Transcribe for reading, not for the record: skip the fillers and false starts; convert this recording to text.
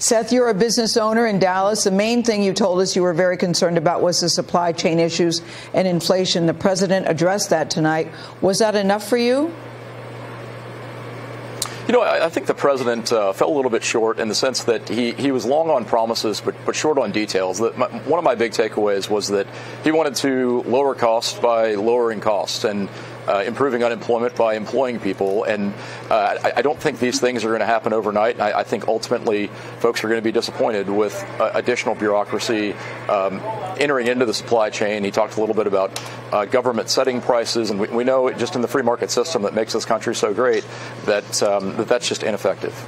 Seth, you're a business owner in Dallas. The main thing you told us you were very concerned about was the supply chain issues and inflation. The president addressed that tonight. Was that enough for you? You know, I think the president fell a little bit short in the sense that he was long on promises, but short on details. One of my big takeaways was that he wanted to lower costs by lowering costs and improving unemployment by employing people. And I don't think these things are going to happen overnight. I think ultimately folks are going to be disappointed with additional bureaucracy entering into the supply chain. He talked a little bit about government setting prices. And we know just in the free market system that makes this country so great that that's just ineffective.